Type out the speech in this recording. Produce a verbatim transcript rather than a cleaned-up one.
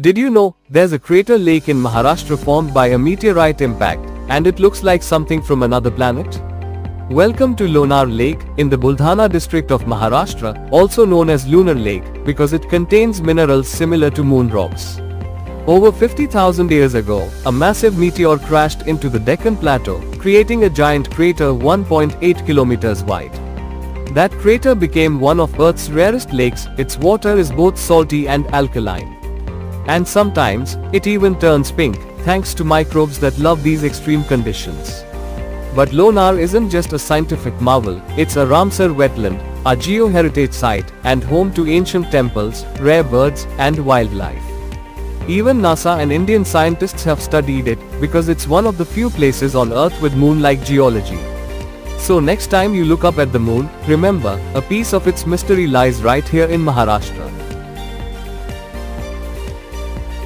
Did you know, there's a crater lake in Maharashtra formed by a meteorite impact, and it looks like something from another planet? Welcome to Lonar Lake, in the Buldhana district of Maharashtra, also known as Lunar Lake, because it contains minerals similar to moon rocks. Over fifty thousand years ago, a massive meteor crashed into the Deccan Plateau, creating a giant crater one point eight kilometers wide. That crater became one of Earth's rarest lakes. Its water is both salty and alkaline. And sometimes, it even turns pink, thanks to microbes that love these extreme conditions. But Lonar isn't just a scientific marvel, it's a Ramsar wetland, a geoheritage site, and home to ancient temples, rare birds, and wildlife. Even NASA and Indian scientists have studied it, because it's one of the few places on Earth with moon-like geology. So next time you look up at the moon, remember, a piece of its mystery lies right here in Maharashtra.